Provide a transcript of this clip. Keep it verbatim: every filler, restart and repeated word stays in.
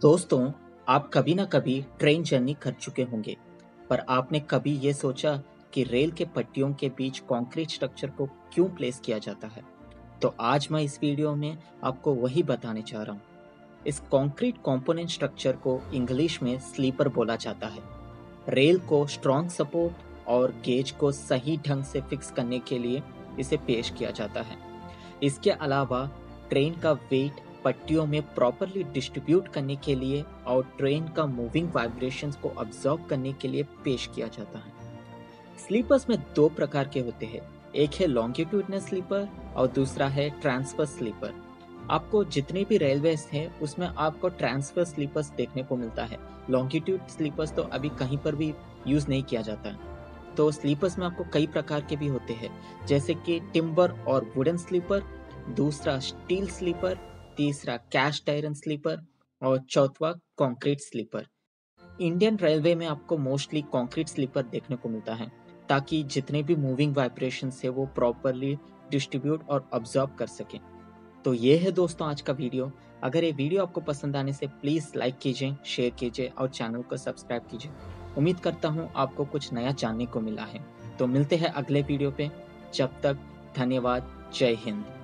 दोस्तों, आप कभी ना कभी ट्रेन जर्नी कर चुके होंगे, पर आपने कभी ये सोचा कि रेल के पट्टियों के बीच कंक्रीट स्ट्रक्चर को क्यों प्लेस किया जाता है? तो आज मैं इस वीडियो में आपको वही बताने चाह रहा हूँ। इस कंक्रीट कंपोनेंट स्ट्रक्चर को इंग्लिश में स्लीपर बोला जाता है। रेल को स्ट्रॉन्ग सपोर्ट और गेज को सही ढंग से फिक्स करने के लिए इसे पेश किया जाता है। इसके अलावा ट्रेन का वेट पट्टियों में प्रॉपरली डिस्ट्रीब्यूट करने के लिए और ट्रेन का मूविंग वाइब्रेशंस को अब्सॉर्ब करने के लिए पेश किया जाता है। स्लीपर्स में दो प्रकार के होते हैं, एक है लॉन्गिट्यूडनल स्लीपर और दूसरा है ट्रांसवर्स स्लीपर। आपको जितने भी रेलवेज हैं उसमें आपको ट्रांसवर्स स्लीपर्स देखने को मिलता है। लॉन्गिट्यूड स्लीपर्स तो अभी कहीं पर भी यूज़ नहीं किया जाता है। तो स्लीपर्स में आपको कई प्रकार के भी होते हैं, जैसे कि टिम्बर और वुडन स्लीपर, दूसरा स्टील स्लीपर, तीसरा कैस्ट आयरन स्लीपर और चौथा कंक्रीट स्लीपर। इंडियन रेलवे में आपको मोस्टली कंक्रीट स्लीपर देखने को मिलता है, ताकि जितने भी मूविंग वाइब्रेशंस है वो प्रॉपरली डिस्ट्रीब्यूट और अब्सॉर्ब कर सकें। तो ये है दोस्तों आज का वीडियो। अगर ये वीडियो आपको पसंद आने से प्लीज़ लाइक कीजिए, शेयर कीजिए और चैनल को सब्सक्राइब कीजिए। उम्मीद करता हूँ आपको कुछ नया जानने को मिला है। तो मिलते हैं अगले वीडियो पे, जब तक धन्यवाद। जय हिंद।